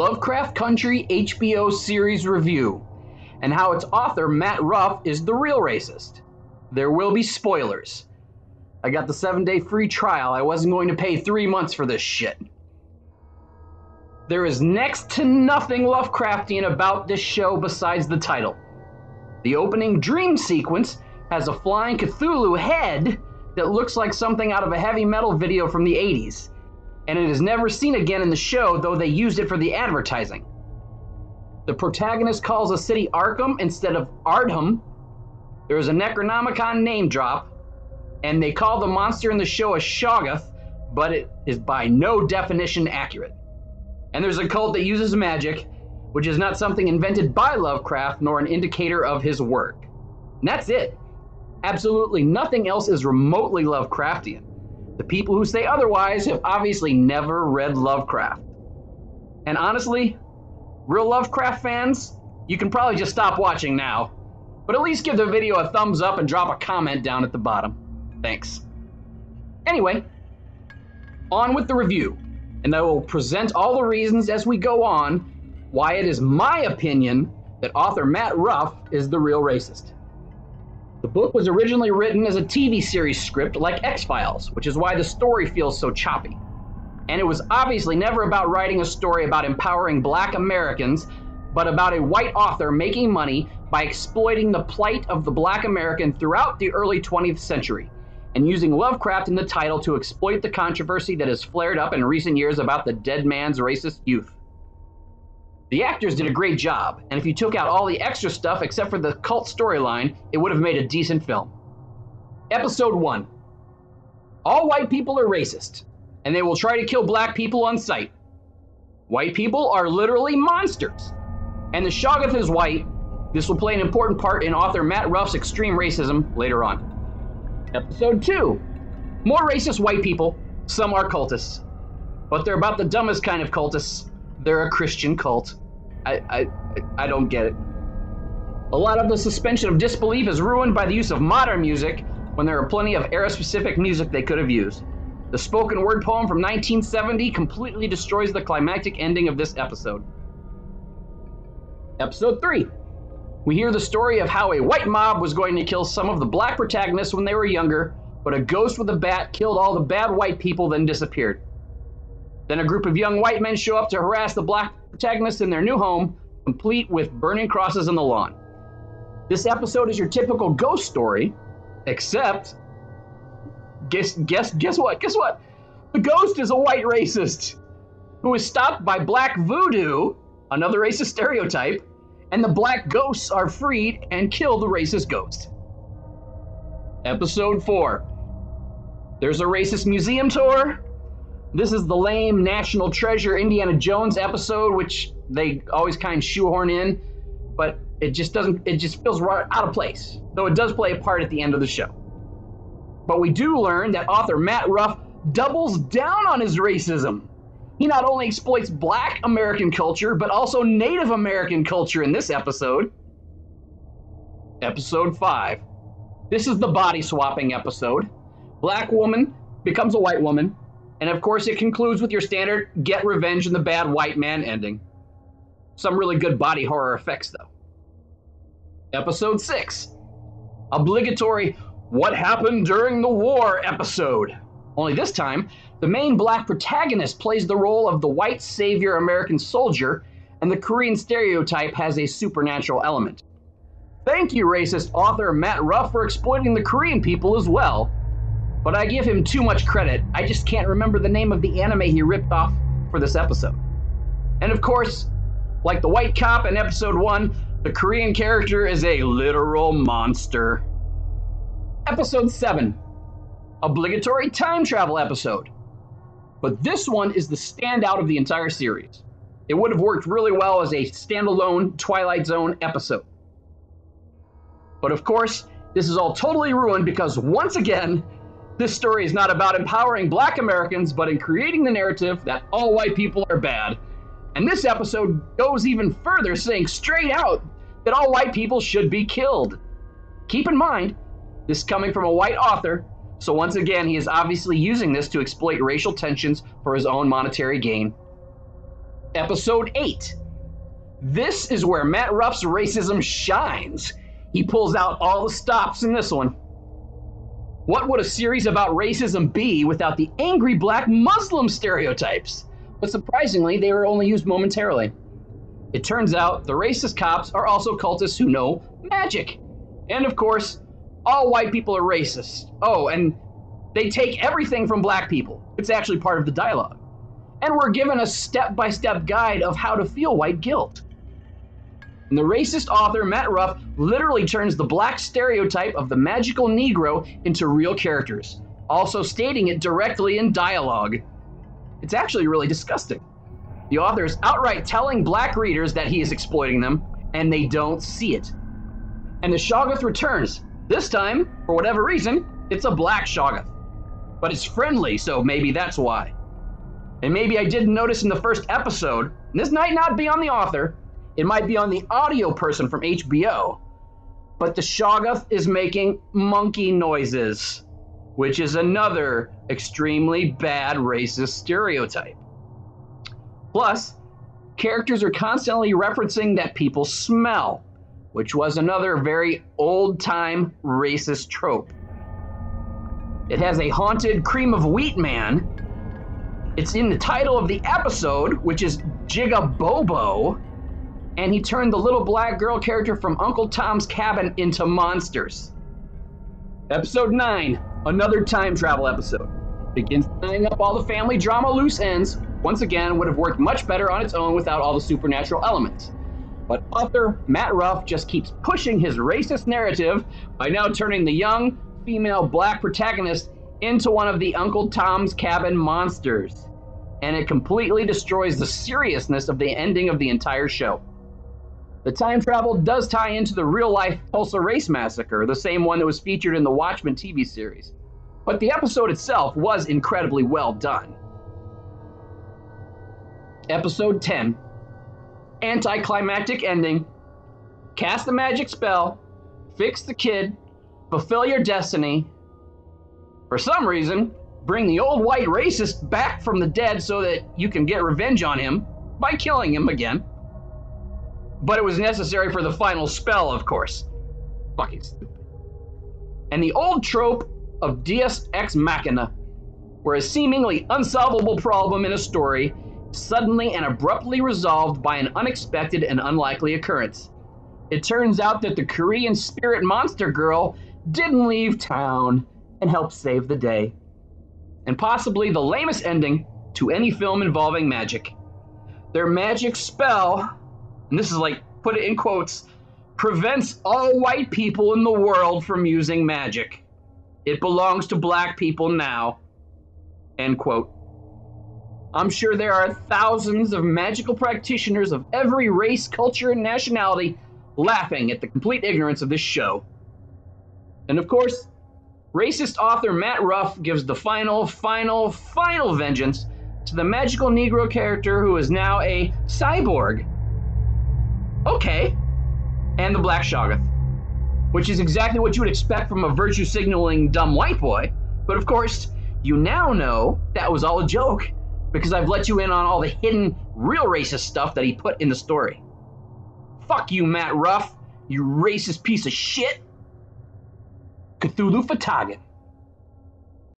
Lovecraft Country HBO series review, and how its author Matt Ruff is the real racist. There will be spoilers. I got the 7-day free trial. I wasn't going to pay 3 months for this shit. There is next to nothing Lovecraftian about this show besides the title. The opening dream sequence has a flying Cthulhu head that looks like something out of a heavy metal video from the 80s, and it is never seen again in the show, though they used it for the advertising. The protagonist calls a city Arkham instead of Ardham. There is a Necronomicon name drop, and they call the monster in the show a Shoggoth, but it is by no definition accurate. And there's a cult that uses magic, which is not something invented by Lovecraft nor an indicator of his work. And that's it. Absolutely nothing else is remotely Lovecraftian. The people who say otherwise have obviously never read Lovecraft. And honestly, real Lovecraft fans, you can probably just stop watching now, but at least give the video a thumbs up and drop a comment down at the bottom. Thanks. Anyway, on with the review, and I will present all the reasons as we go on why it is my opinion that author Matt Ruff is the real racist. The book was originally written as a TV series script like X-Files, which is why the story feels so choppy. And it was obviously never about writing a story about empowering Black Americans, but about a white author making money by exploiting the plight of the Black American throughout the early 20th century, and using Lovecraft in the title to exploit the controversy that has flared up in recent years about the dead man's racist youth. The actors did a great job, and if you took out all the extra stuff except for the cult storyline, it would have made a decent film. Episode 1. All white people are racist, and they will try to kill Black people on sight. White people are literally monsters, and the Shoggoth is white. This will play an important part in author Matt Ruff's extreme racism later on. Episode 2. More racist white people. Some are cultists, but they're about the dumbest kind of cultists. They're a Christian cult. I don't get it. A lot of the suspension of disbelief is ruined by the use of modern music when there are plenty of era-specific music they could have used. The spoken word poem from 1970 completely destroys the climactic ending of this episode. Episode 3. We hear the story of how a white mob was going to kill some of the Black protagonists when they were younger, but a ghost with a bat killed all the bad white people, then disappeared. Then a group of young white men show up to harass the Black protagonists in their new home, complete with burning crosses on the lawn. This episode is your typical ghost story, except, guess what? The ghost is a white racist who is stopped by Black voodoo, another racist stereotype, and the Black ghosts are freed and kill the racist ghost. Episode 4. There's a racist museum tour. This is the lame National Treasure Indiana Jones episode, which they always kind of shoehorn in, but it just feels right out of place, though it does play a part at the end of the show. But we do learn that author Matt Ruff doubles down on his racism. He not only exploits Black American culture, but also Native American culture in this episode. Episode 5. This is the body swapping episode. Black woman becomes a white woman. And of course, it concludes with your standard get revenge on the bad white man ending. Some really good body horror effects, though. Episode 6. Obligatory what happened during the war episode. Only this time, the main Black protagonist plays the role of the white savior American soldier, and the Korean stereotype has a supernatural element. Thank you, racist author Matt Ruff, for exploiting the Korean people as well. But I give him too much credit. I just can't remember the name of the anime he ripped off for this episode. And of course, like the white cop in episode 1, the Korean character is a literal monster. Episode 7, obligatory time travel episode. But this one is the standout of the entire series. It would have worked really well as a standalone Twilight Zone episode. But of course, this is all totally ruined because once again, this story is not about empowering Black Americans, but in creating the narrative that all white people are bad. And this episode goes even further, saying straight out that all white people should be killed. Keep in mind, this is coming from a white author, so once again, he is obviously using this to exploit racial tensions for his own monetary gain. Episode 8. This is where Matt Ruff's racism shines. He pulls out all the stops in this one. What would a series about racism be without the angry black Muslim stereotypes? But surprisingly, they were only used momentarily. It turns out the racist cops are also cultists who know magic. And of course, all white people are racist. Oh, and they take everything from black people. It's actually part of the dialogue. And we're given a step-by-step guide of how to feel white guilt. And the racist author, Matt Ruff, literally turns the black stereotype of the magical Negro into real characters, also stating it directly in dialogue. It's actually really disgusting. The author is outright telling black readers that he is exploiting them, and they don't see it. And the Shoggoth returns. This time, for whatever reason, it's a black Shoggoth. But it's friendly, so maybe that's why. And maybe I didn't notice in the first episode, and this might not be on the author, it might be on the audio person from HBO, but the Shoggoth is making monkey noises, which is another extremely bad racist stereotype. Plus, characters are constantly referencing that people smell, which was another very old-time racist trope. It has a haunted cream of wheat man. It's in the title of the episode, which is Jigabobo, and he turned the little black girl character from Uncle Tom's Cabin into monsters. Episode 9, another time travel episode. Begins tying up all the family drama loose ends. Once again, would have worked much better on its own without all the supernatural elements. But author Matt Ruff just keeps pushing his racist narrative by now turning the young female black protagonist into one of the Uncle Tom's Cabin monsters. And it completely destroys the seriousness of the ending of the entire show. The time travel does tie into the real-life Tulsa Race Massacre, the same one that was featured in the Watchmen TV series. But the episode itself was incredibly well done. Episode 10. Anticlimactic ending. Cast the magic spell. Fix the kid. Fulfill your destiny. For some reason, bring the old white racist back from the dead so that you can get revenge on him by killing him again. But it was necessary for the final spell, of course. Fucking stupid. And the old trope of Deus Ex Machina, where a seemingly unsolvable problem in a story is suddenly and abruptly resolved by an unexpected and unlikely occurrence. It turns out that the Korean spirit monster girl didn't leave town and helped save the day. And possibly the lamest ending to any film involving magic. Their magic spell, and this is like, put it in quotes, prevents all white people in the world from using magic. It belongs to black people now, end quote. I'm sure there are thousands of magical practitioners of every race, culture, and nationality laughing at the complete ignorance of this show. And of course, racist author Matt Ruff gives the final vengeance to the magical Negro character who is now a cyborg. Okay. And the black Shoggoth, which is exactly what you would expect from a virtue-signaling dumb white boy. But of course, you now know that was all a joke because I've let you in on all the hidden, real racist stuff that he put in the story. Fuck you, Matt Ruff, you racist piece of shit. Cthulhu Fhtagn.